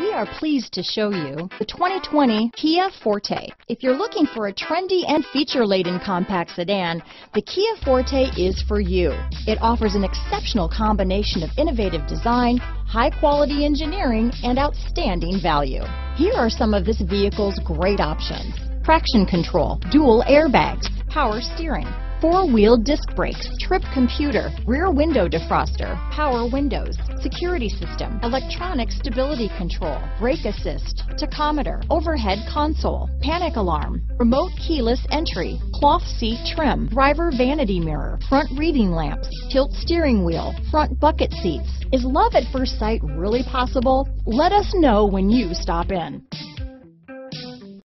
We are pleased to show you the 2020 Kia Forte. If you're looking for a trendy and feature-laden compact sedan, the Kia Forte is for you. It offers an exceptional combination of innovative design, high-quality engineering, and outstanding value. Here are some of this vehicle's great options: traction control, dual airbags, power steering, four-wheel disc brakes, trip computer, rear window defroster, power windows, security system, electronic stability control, brake assist, tachometer, overhead console, panic alarm, remote keyless entry, cloth seat trim, driver vanity mirror, front reading lamps, tilt steering wheel, front bucket seats. Is love at first sight really possible? Let us know when you stop in.